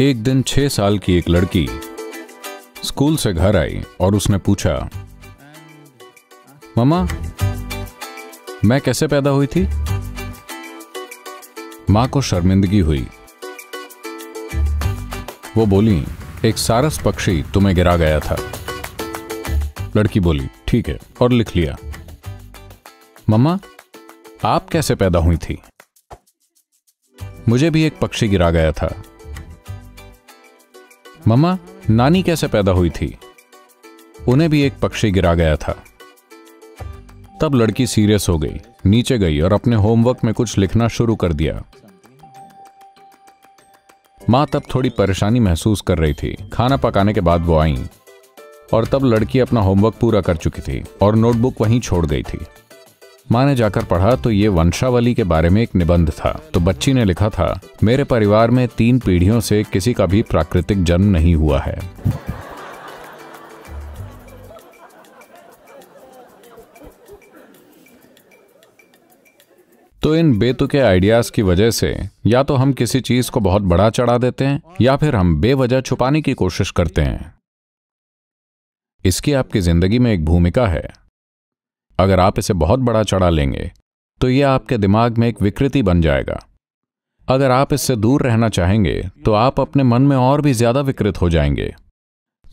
एक दिन 6 साल की एक लड़की स्कूल से घर आई और उसने पूछा, मम्मा, मैं कैसे पैदा हुई थी? मां को शर्मिंदगी हुई। वो बोली, एक सारस पक्षी तुम्हें गिरा गया था। लड़की बोली, ठीक है, और लिख लिया। मम्मा, आप कैसे पैदा हुई थी? मुझे भी एक पक्षी गिरा गया था। मम्मा, नानी कैसे पैदा हुई थी? उन्हें भी एक पक्षी गिरा गया था। तब लड़की सीरियस हो गई, नीचे गई और अपने होमवर्क में कुछ लिखना शुरू कर दिया। मां तब थोड़ी परेशानी महसूस कर रही थी। खाना पकाने के बाद वो आई और तब लड़की अपना होमवर्क पूरा कर चुकी थी और नोटबुक वहीं छोड़ गई थी। मां ने जाकर पढ़ा तो ये वंशावली के बारे में एक निबंध था। तो बच्ची ने लिखा था, मेरे परिवार में 3 पीढ़ियों से किसी का भी प्राकृतिक जन्म नहीं हुआ है। तो इन बेतुके आइडियाज की वजह से या तो हम किसी चीज को बहुत बड़ा चढ़ा देते हैं या फिर हम बेवजह छुपाने की कोशिश करते हैं। इसकी आपकी जिंदगी में एक भूमिका है। अगर आप इसे बहुत बड़ा चढ़ा लेंगे तो यह आपके दिमाग में एक विकृति बन जाएगा। अगर आप इससे दूर रहना चाहेंगे तो आप अपने मन में और भी ज्यादा विकृत हो जाएंगे।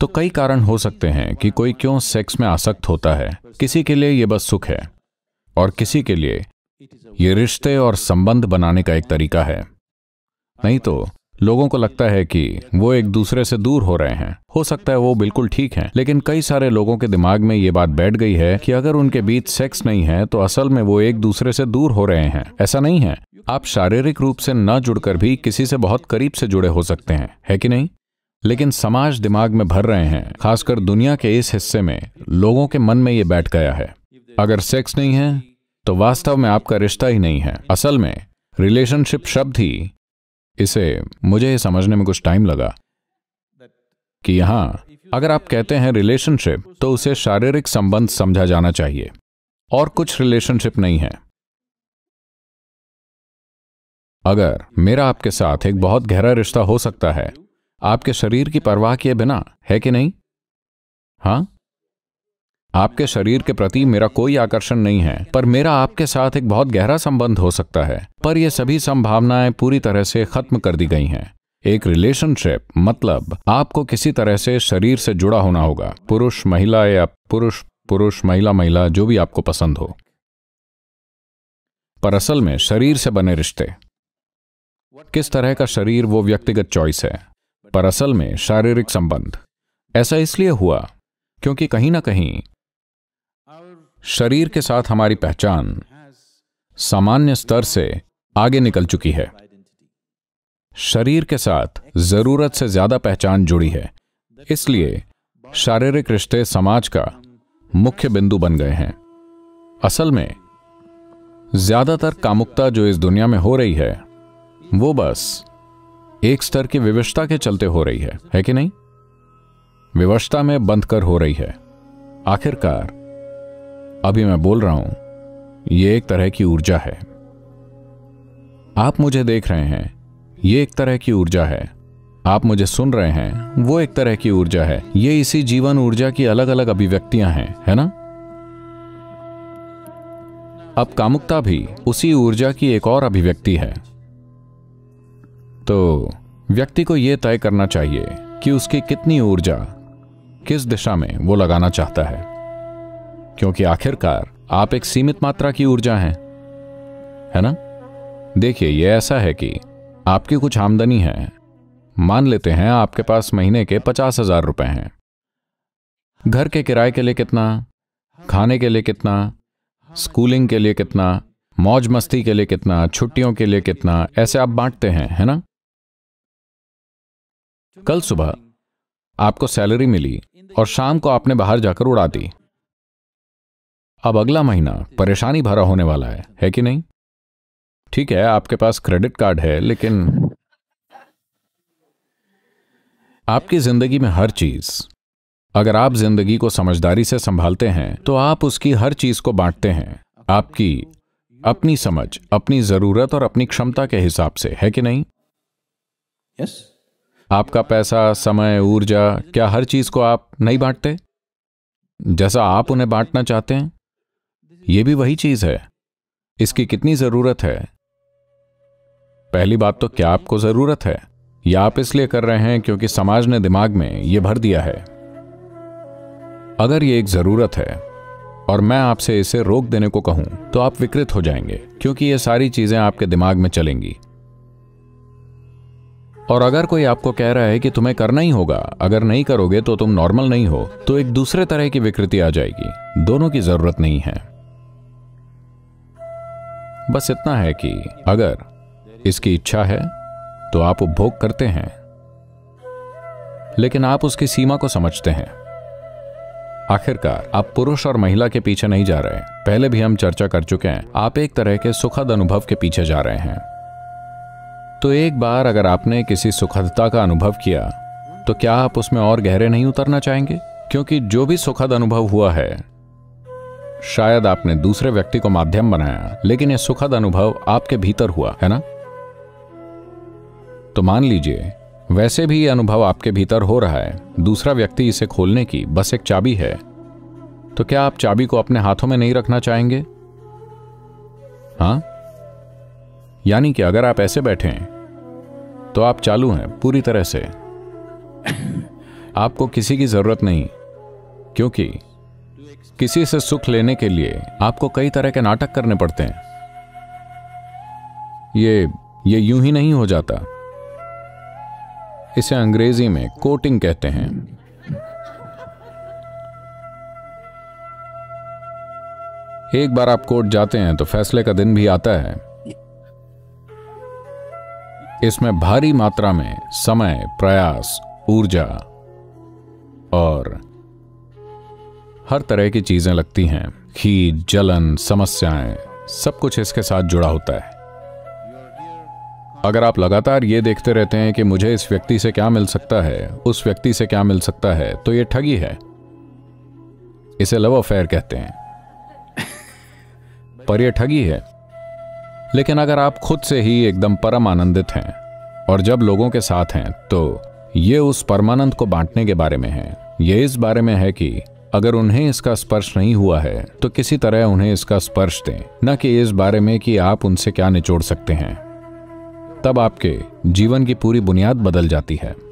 तो कई कारण हो सकते हैं कि कोई क्यों सेक्स में आसक्त होता है। किसी के लिए यह बस सुख है और किसी के लिए ये रिश्ते और संबंध बनाने का एक तरीका है। नहीं तो लोगों को लगता है कि वो एक दूसरे से दूर हो रहे हैं। हो सकता है वो बिल्कुल ठीक हैं, लेकिन कई सारे लोगों के दिमाग में ये बात बैठ गई है कि अगर उनके बीच सेक्स नहीं है तो असल में वो एक दूसरे से दूर हो रहे हैं। ऐसा नहीं है। आप शारीरिक रूप से न जुड़कर भी किसी से बहुत करीब से जुड़े हो सकते हैं, है कि नहीं? लेकिन समाज दिमाग में भर रहे हैं, खासकर दुनिया के इस हिस्से में लोगों के मन में ये बैठ गया है, अगर सेक्स नहीं है तो वास्तव में आपका रिश्ता ही नहीं है। असल में रिलेशनशिप शब्द ही, इसे मुझे समझने में कुछ टाइम लगा कि यहाँ अगर आप कहते हैं रिलेशनशिप तो उसे शारीरिक संबंध समझा जाना चाहिए और कुछ रिलेशनशिप नहीं है। अगर मेरा आपके साथ एक बहुत गहरा रिश्ता हो सकता है आपके शरीर की परवाह किए बिना, है कि नहीं? हाँ, आपके शरीर के प्रति मेरा कोई आकर्षण नहीं है, पर मेरा आपके साथ एक बहुत गहरा संबंध हो सकता है। पर ये सभी संभावनाएं पूरी तरह से खत्म कर दी गई हैं। एक रिलेशनशिप मतलब आपको किसी तरह से शरीर से जुड़ा होना होगा, पुरुष महिला या पुरुष पुरुष महिला महिला, जो भी आपको पसंद हो, पर असल में शरीर से बने रिश्ते। किस तरह का शरीर वो व्यक्तिगत चॉइस है, पर असल में शारीरिक संबंध। ऐसा इसलिए हुआ क्योंकि कहीं ना कहीं शरीर के साथ हमारी पहचान सामान्य स्तर से आगे निकल चुकी है। शरीर के साथ जरूरत से ज्यादा पहचान जुड़ी है, इसलिए शारीरिक रिश्ते समाज का मुख्य बिंदु बन गए हैं। असल में ज्यादातर कामुकता जो इस दुनिया में हो रही है वो बस एक स्तर की विवशता के चलते हो रही है कि नहीं? विवशता में बंध कर हो रही है। आखिरकार अभी मैं बोल रहा हूं, ये एक तरह की ऊर्जा है। आप मुझे देख रहे हैं, ये एक तरह की ऊर्जा है। आप मुझे सुन रहे हैं, वो एक तरह की ऊर्जा है। ये इसी जीवन ऊर्जा की अलग अलग अभिव्यक्तियां हैं, है ना? अब कामुकता भी उसी ऊर्जा की एक और अभिव्यक्ति है। तो व्यक्ति को यह तय करना चाहिए कि उसकी कितनी ऊर्जा किस दिशा में वो लगाना चाहता है, क्योंकि आखिरकार आप एक सीमित मात्रा की ऊर्जा हैं, है ना? देखिए, ये ऐसा है कि आपकी कुछ आमदनी है। मान लेते हैं आपके पास महीने के 50,000 रुपए हैं। घर के किराए के लिए कितना, खाने के लिए कितना, स्कूलिंग के लिए कितना, मौज मस्ती के लिए कितना, छुट्टियों के लिए कितना, ऐसे आप बांटते हैं, है ना? कल सुबह आपको सैलरी मिली और शाम को आपने बाहर जाकर उड़ा दी। अब अगला महीना परेशानी भरा होने वाला है कि नहीं? ठीक है, आपके पास क्रेडिट कार्ड है, लेकिन आपकी जिंदगी में हर चीज, अगर आप जिंदगी को समझदारी से संभालते हैं तो आप उसकी हर चीज को बांटते हैं, आपकी अपनी समझ, अपनी जरूरत और अपनी क्षमता के हिसाब से, है कि नहीं? यस। आपका पैसा, समय, ऊर्जा, क्या हर चीज को आप नहीं बांटते जैसा आप उन्हें बांटना चाहते हैं? यह भी वही चीज है। इसकी कितनी जरूरत है? पहली बात तो क्या आपको जरूरत है, या आप इसलिए कर रहे हैं क्योंकि समाज ने दिमाग में यह भर दिया है? अगर ये एक जरूरत है और मैं आपसे इसे रोक देने को कहूं तो आप विकृत हो जाएंगे, क्योंकि ये सारी चीजें आपके दिमाग में चलेंगी। और अगर कोई आपको कह रहा है कि तुम्हें करना ही होगा, अगर नहीं करोगे तो तुम नॉर्मल नहीं हो, तो एक दूसरे तरह की विकृति आ जाएगी। दोनों की जरूरत नहीं है। बस इतना है कि अगर इसकी इच्छा है तो आप उपभोग करते हैं, लेकिन आप उसकी सीमा को समझते हैं। आखिरकार आप पुरुष और महिला के पीछे नहीं जा रहे, पहले भी हम चर्चा कर चुके हैं। आप एक तरह के सुखद अनुभव के पीछे जा रहे हैं। तो एक बार अगर आपने किसी सुखदता का अनुभव किया तो क्या आप उसमें और गहरे नहीं उतरना चाहेंगे? क्योंकि जो भी सुखद अनुभव हुआ है, शायद आपने दूसरे व्यक्ति को माध्यम बनाया, लेकिन यह सुखद अनुभव आपके भीतर हुआ है ना? तो मान लीजिए वैसे भी यह अनुभव आपके भीतर हो रहा है, दूसरा व्यक्ति इसे खोलने की बस एक चाबी है। तो क्या आप चाबी को अपने हाथों में नहीं रखना चाहेंगे? हाँ, यानी कि अगर आप ऐसे बैठे हैं तो आप चालू हैं पूरी तरह से, आपको किसी की जरूरत नहीं, क्योंकि किसी से सुख लेने के लिए आपको कई तरह के नाटक करने पड़ते हैं। ये यूं ही नहीं हो जाता। इसे अंग्रेजी में कोटिंग कहते हैं। एक बार आप कोर्ट जाते हैं तो फैसले का दिन भी आता है। इसमें भारी मात्रा में समय, प्रयास, ऊर्जा और हर तरह की चीजें लगती हैं। खींच, जलन, समस्याएं, सब कुछ इसके साथ जुड़ा होता है। अगर आप लगातार ये देखते रहते हैं कि मुझे इस व्यक्ति से क्या मिल सकता है, उस व्यक्ति से क्या मिल सकता है, तो ये ठगी है। इसे लव अफेयर कहते हैं, पर ये ठगी है। लेकिन अगर आप खुद से ही एकदम परम आनंदित हैं और जब लोगों के साथ हैं तो ये उस परमानंद को बांटने के बारे में है। ये इस बारे में है कि अगर उन्हें इसका स्पर्श नहीं हुआ है तो किसी तरह उन्हें इसका स्पर्श दें, न कि इस बारे में कि आप उनसे क्या निचोड़ सकते हैं। तब आपके जीवन की पूरी बुनियाद बदल जाती है।